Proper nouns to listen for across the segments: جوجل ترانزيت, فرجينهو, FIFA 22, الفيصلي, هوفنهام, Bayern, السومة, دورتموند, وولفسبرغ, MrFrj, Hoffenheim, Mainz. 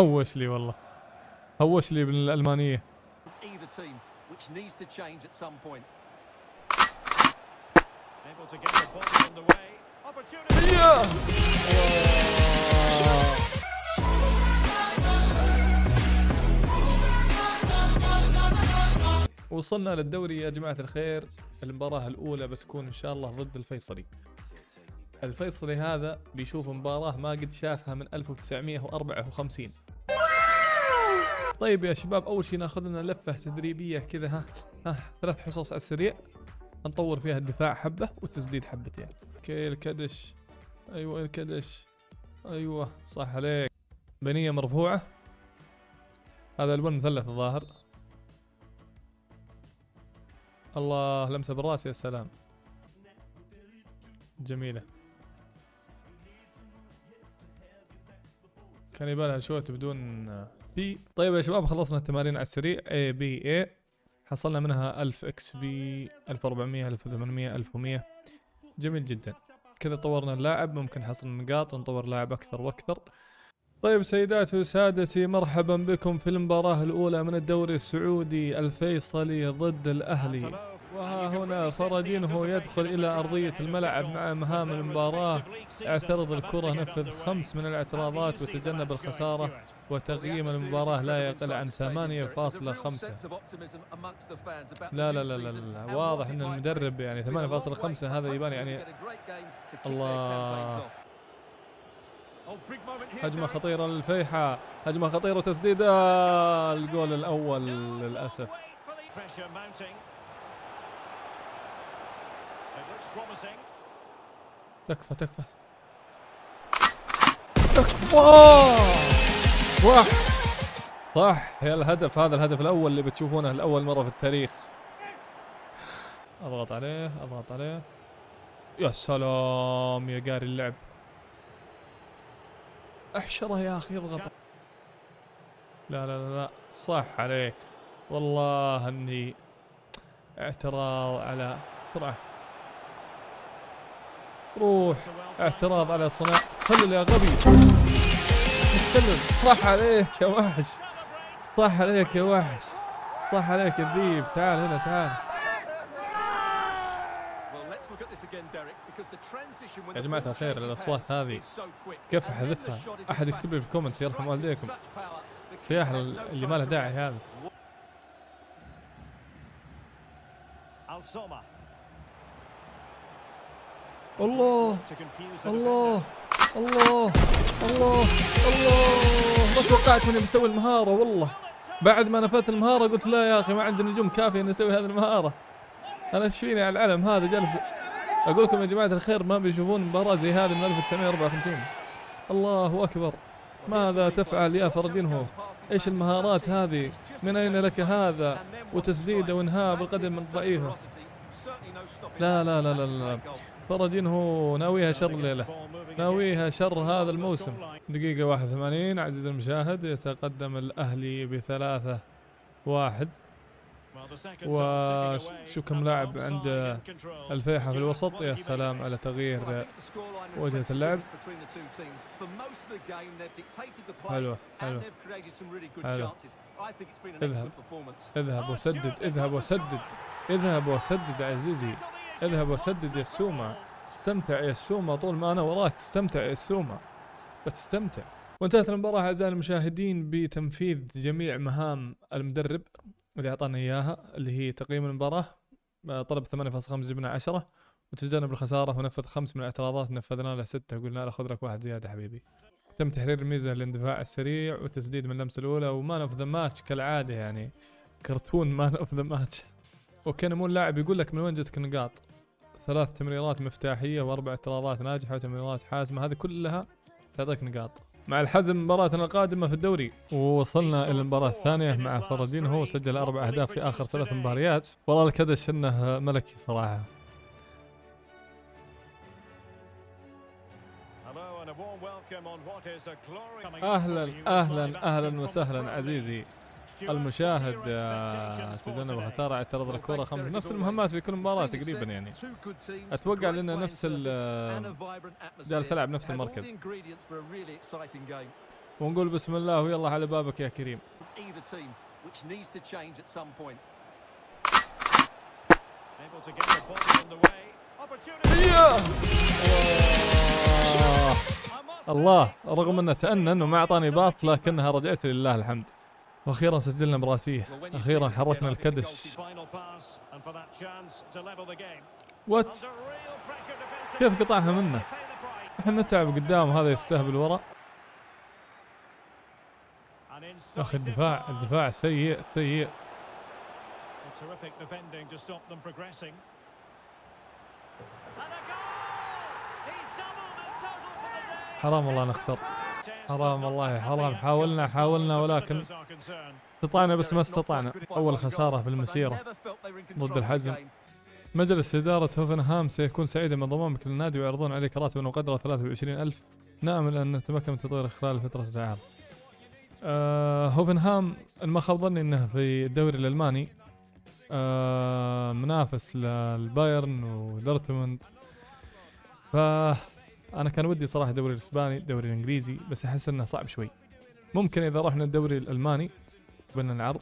هوس لي والله، هوس لي بالالمانيه. وصلنا للدوري يا جماعة الخير. المباراة الأولى بتكون إن شاء الله ضد الفيصلي. الفيصلي هذا بيشوف مباراة ما قد شافها من 1954. طيب يا شباب، أول شيء ناخذ لنا لفة تدريبية كذا، ها ثلاث حصص على السريع نطور فيها الدفاع حبة والتسديد حبتين. أوكي الكدش، أيوه الكدش، أيوه صح عليك. بنية مرفوعة، هذا الون مثلث الظاهر. الله، لمسه بالراس، يا سلام جميله. كان يبالها شوت بدون بي. طيب يا شباب، خلصنا التمارين على السريع اي بي اي، حصلنا منها 1000 اكس بي، 1400، 1800، 1100. جميل جدا، كذا طورنا اللاعب، ممكن حصلنا نقاط ونطور لاعب اكثر واكثر. طيب سيداتي وسادتي، مرحبا بكم في المباراة الأولى من الدوري السعودي، الفيصلي ضد الأهلي. وها هنا فرجين هو يدخل إلى أرضية الملعب مع مهام المباراة. اعترض الكرة، نفذ 5 من الاعتراضات وتجنب الخسارة، وتقييم المباراة لا يقل عن 8.5. لا لا لا لا، واضح أن المدرب يعني 8.5 هذا يبان يعني. الله، هجمة خطيرة للفيحة، هجمة خطيرة وتسديدة، الجول الأول للأسف. تكفى تكفى تكفى، صح صح يا الهدف، هذا الهدف الأول اللي بتشوفونه لأول مرة في التاريخ. أضغط عليه أضغط عليه، يا سلام يا قاري اللعب، احشره يا اخي، اضغط. لا لا لا، صح عليك، والله اني اعتراض على سرعه، روح اعتراض على صناعه، تسلل يا غبي، تسلل، صح عليك يا وحش، صح عليك يا وحش، صح عليك يا ذيب، تعال هنا تعال. يا جماعة الخير، الأصوات هذه كيف أحذفها؟ أحد يكتب لي في الكومنت يرحم والديكم، الصياح اللي ما له داعي هذا. الله الله الله الله الله، ما توقعت إني بسوي المهارة والله. بعد ما نفذت المهارة قلت لا يا أخي، ما عندي نجوم كافية إني أسوي هذه المهارة. أنا إيش فيني على العلم هذا جالس. أقول لكم يا جماعة الخير، ما بيشوفون مباراة زي هذه من 1954. الله أكبر، ماذا تفعل يا فرجينهو؟ إيش المهارات هذه؟ من أين لك هذا؟ وتسديده وإنهاء بالقدم من ضعيفه. لا لا لا لا لا، فرجينهو ناويها شر الليلة، ناويها شر هذا الموسم. دقيقة 81 عزيزي المشاهد، يتقدم الأهلي ب3-1. وشو كم لاعب عند الفيحة في الوسط. يا سلام على تغيير وجهة اللعب، حلوة حلوة حلوة. اذهب اذهب وسدد، اذهب وسدد، اذهب وسدد عزيزي، اذهب وسدد يا السومة، استمتع يا السومة، طول ما أنا وراك استمتع يا السومة، بتستمتع. وانتهت المباراة أعزائي المشاهدين بتنفيذ جميع مهام المدرب اللي أعطانا إياها، اللي هي تقييم المباراة. طلب 8.5 جبنا 10، وتجنب الخسارة ونفذ 5 من الاعتراضات، نفذنا له 6، قلنا له خذ لك 1 زيادة حبيبي. تم تحرير الميزة للاندفاع السريع وتسديد من اللمسة الأولى، ومان أوف ذا ماتش كالعادة، يعني كرتون مان أوف ذا ماتش. وكان مو اللاعب يقول لك من وين جتك النقاط، 3 تمريرات مفتاحية و4 اعتراضات ناجحة وتمريرات حاسمة، هذه كلها تعطيك نقاط. مع الحزم مباراتنا القادمة في الدوري. ووصلنا إلى المباراة الثانية مع فرجين، هو سجل 4 أهداف في آخر 3 مباريات. والله الكدش إنه ملكي صراحة. أهلا أهلا أهلا وسهلا عزيزي، المشاهد تجنب خسارة اعتراض الكرة 5. نفس المهمات في كل مباراة تقريبا يعني. اتوقع لأن نفس جالس العب نفس المركز. ونقول بسم الله ويلا على بابك يا كريم. الله رغم انه تأنن وما اعطاني باط لكنها رجعت لله الحمد. واخيرا سجلنا براسيه، اخيرا حركنا الكدش. وات كيف قطعها منه؟ احنا نتعب قدام هذا يستهبل ورا. اخي الدفاع، الدفاع سيء سيء. حرام والله نخسر، حرام والله حرام. حاولنا حاولنا ولكن استطعنا بس ما استطعنا. أول خسارة في المسيرة ضد الحزم. مجلس إدارة هوفنهام سيكون سعيدا من ضمانك للنادي ويعرضون عليك راتبا وقدره 23,000. نأمل أن نتمكن من تطويره خلال فترة العام. هوفنهام ما خاب ظني أنه في الدوري الألماني منافس للبايرن ودورتموند. أنا كان ودي صراحة الدوري الإسباني، الدوري الإنجليزي، بس أحس إنه صعب شوي. ممكن إذا رحنا الدوري الألماني قبلنا العرض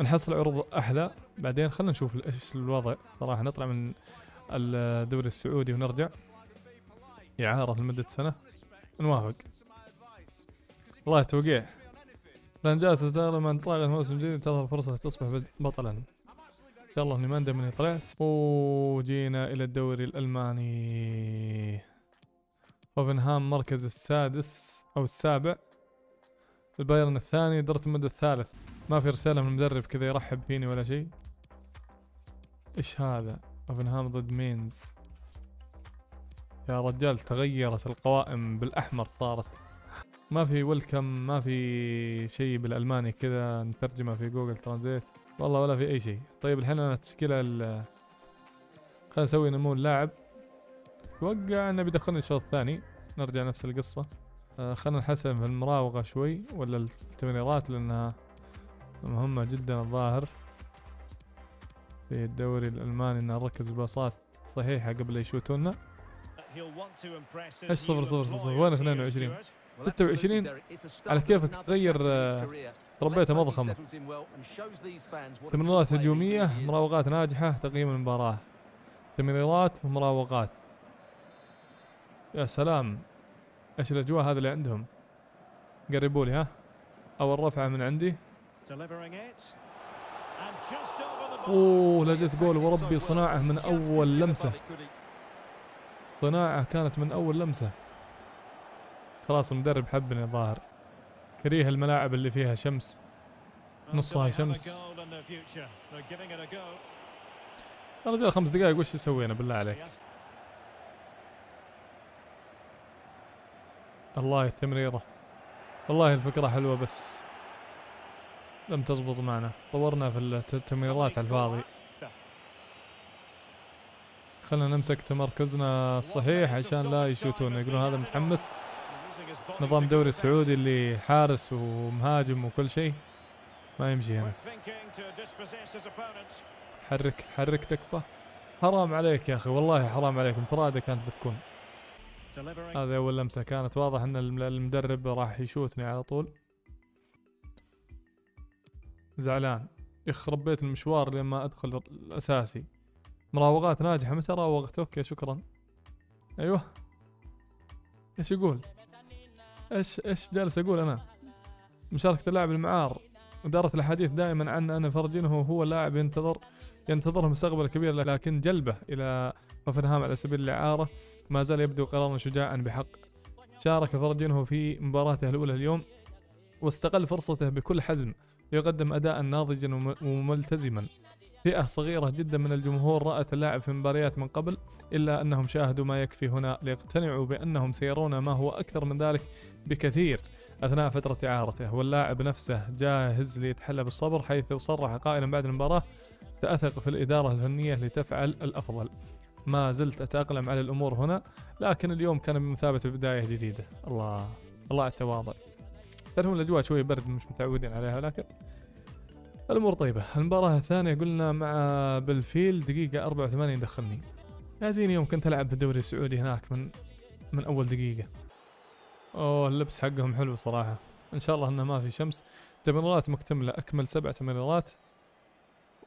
نحصل عروض أحلى. بعدين خلنا نشوف إيش الوضع صراحة. نطلع من الدوري السعودي ونرجع إعارة لمدة سنة نوافق. والله توقيع لأن جالس أتعلم أن طلعت موسم جديد تظهر فرصة تصبح بطلا. إن شاء الله اني ما اندم اني طلعت. وجينا الى الدوري الالماني. هوفنهام مركز السادس او السابع، البايرن الثاني، دورتموند الثالث. ما في رسالة من المدرب كذا يرحب فيني ولا شيء. ايش هذا؟ هوفنهام ضد مينز. يا رجال تغيرت القوائم، بالاحمر صارت. ما في ويلكم، ما في شيء بالالماني كذا نترجمه في جوجل ترانزيت والله ولا في اي شيء. طيب الحين انا تشكيله خلينا نسوي نمو اللاعب. اتوقع انه بيدخلني الشوط الثاني نرجع نفس القصه. خلينا نحسن في المراوغه شوي ولا التمريرات لانها مهمه جدا الظاهر في الدوري الالماني ان نركز باصات صحيحه قبل يشوتونا. ايش 0-0-0 وين 22 26 على كيفك تغير. ربيته مضخمة، تمريرات هجومية، مراوغات ناجحة. تقييم المباراة تمريرات ومراوغات. يا سلام ايش الاجواء هذا اللي عندهم. قربوا لي ها. اول رفعة من عندي. اوه لجت جول وربي. صناعة من اول لمسة، صناعة كانت من اول لمسة. خلاص المدرب حبني الظاهر، كريه الملاعب اللي فيها شمس، نصها شمس. يا رجال 5 دقائق وش سوينا بالله عليك. الله التمريرة، والله الفكرة حلوة بس لم تزبط معنا. طورنا في التمريرات على الفاضي. خلنا نمسك تمركزنا الصحيح عشان لا يشوتون يقولون هذا متحمس. نظام دوري السعودي اللي حارس ومهاجم وكل شيء ما يمشي هنا. حرك حرك تكفى. حرام عليك يا اخي، والله حرام عليك. انفراده كانت بتكون. هذا اول لمسه كانت واضح ان المدرب راح يشوتني على طول. زعلان يخرب بيت المشوار لما ادخل الاساسي. مراوغات ناجحه. متى راوغت؟ اوكي شكرا. ايوه ايش يقول؟ ايش جالس اقول انا؟ مشاركة اللاعب المعار. إدارة الحديث دائما عن أن فرجين هو لاعب ينتظره مستقبل كبير، لكن جلبه إلى هوفنهام على سبيل الإعارة ما زال يبدو قرارا شجاعا بحق. شارك فرجينه في مباراته الأولى اليوم واستغل فرصته بكل حزم ليقدم أداء ناضجا وملتزما. فئة صغيرة جدا من الجمهور رأت اللاعب في مباريات من قبل، إلا أنهم شاهدوا ما يكفي هنا ليقتنعوا بأنهم سيرون ما هو أكثر من ذلك بكثير أثناء فترة إعارته. واللاعب نفسه جاهز ليتحلى بالصبر، حيث صرح قائلا بعد المباراة: سأثق في الإدارة الفنية لتفعل الأفضل. ما زلت أتأقلم على الأمور هنا، لكن اليوم كان بمثابة بداية جديدة. الله الله على التواضع. تعرفون الاجواء شوي برد مش متعودين عليها، لكن الامور طيبه. المباراه الثانيه قلنا مع بالفيل دقيقه 84 دخلني هذين. يوم كنت العب في الدوري السعودي هناك من اول دقيقه. اوه اللبس حقهم حلو صراحه، ان شاء الله انه ما في شمس. تمريرات مكتمله، اكمل 7 تمريرات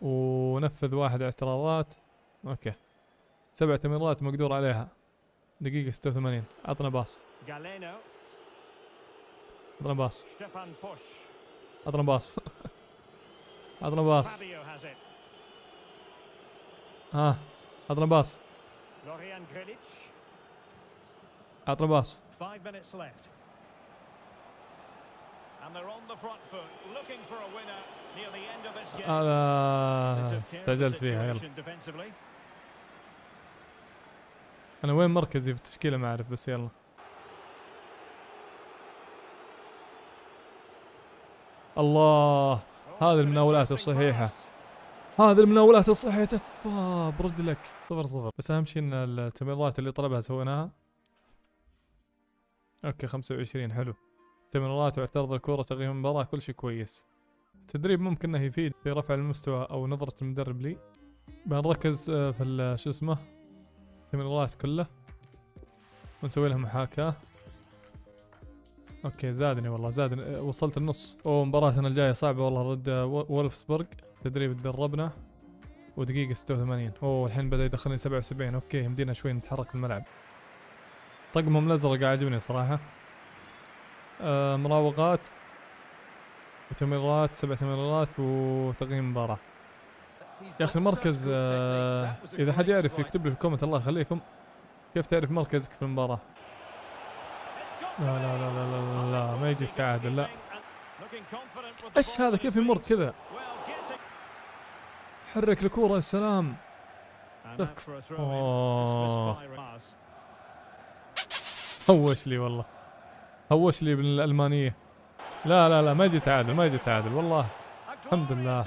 ونفذ 1 اعتراضات. اوكي 7 تمريرات مقدور عليها. دقيقة 86 عطنا باص، عطنا باص، عطنا باص، عطنا باص، ها عطنا باص، عطنا باص. استعجلت فيها. يلا أنا وين مركزي في التشكيلة ما أعرف، بس يلا. الله هذه المناولات الصحيحة، هذه المناولات الصحيحة. تكفى برد لك 0-0. بس أهم شيء إن التمريرات اللي طلبها سويناها. أوكي 25 حلو. تمريرات واعتراض الكرة، تغيير المباراة، كل شيء كويس. التدريب ممكن إنه يفيد في رفع المستوى أو نظرة المدرب لي. بنركز في شو اسمه التمريرات كله ونسوي لها محاكاة. اوكي زادني والله، زادني وصلت النص. اوه مباراتنا الجاية صعبة والله ضد وولفسبرغ. تدريب تدربنا ودقيقة 86. اوه الحين بدأ يدخلني 77. اوكي يمدينا شوي نتحرك في الملعب. طقمهم الازرق عاجبني صراحة. مراوغات وتمريرات، 7 تمريرات وتقييم مباراة. يا اخي المركز، اذا حد يعرف يكتب لي في الكومنت الله يخليكم كيف تعرف مركزك في المباراه. لا لا لا لا لا, لا ما يجيك تعادل. لا ايش هذا كيف يمر كذا؟ حرك الكوره يا سلام. اوه هوش لي والله، هوش لي بالالمانيه. لا لا لا ما يجي تعادل، ما يجي تعادل والله الحمد لله.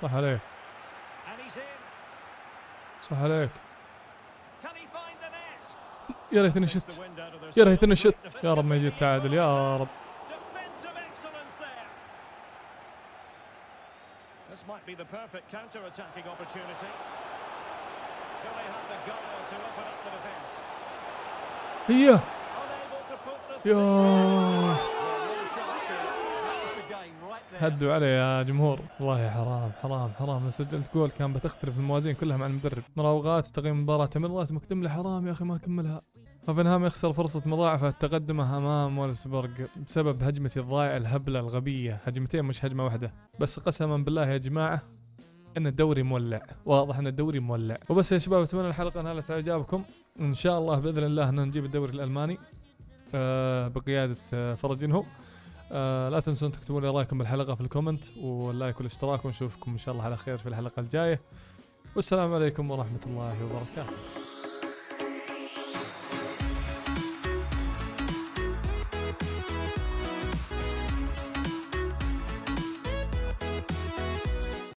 صح عليك، صح عليك. يا ريتني شت، يا ريتني شت. يا رب ما يجي التعادل يا رب. هيا يا هدوا علي يا جمهور. والله حرام حرام حرام، لو سجلت جول كان بتختلف الموازين كلها مع المدرب. مراوغات، تقييم المباراة، تمريرات مكتملة. حرام يا اخي ما كملها. هوفنهايم يخسر فرصة مضاعفة تقدمه امام وولفسبرغ بسبب هجمتي الضائعة الهبلة الغبية. هجمتين مش هجمة واحدة بس. قسما بالله يا جماعة ان الدوري مولع، واضح ان الدوري مولع. وبس يا شباب اتمنى الحلقة نالت اعجابكم، ان شاء الله باذن الله ان نجيب الدوري الالماني بقيادة فرجين هو. لا تنسون تكتبوا لي رايكم بالحلقة في الكومنت واللايك والاشتراك، ونشوفكم ان شاء الله على خير في الحلقة الجاية. والسلام عليكم ورحمة الله وبركاته.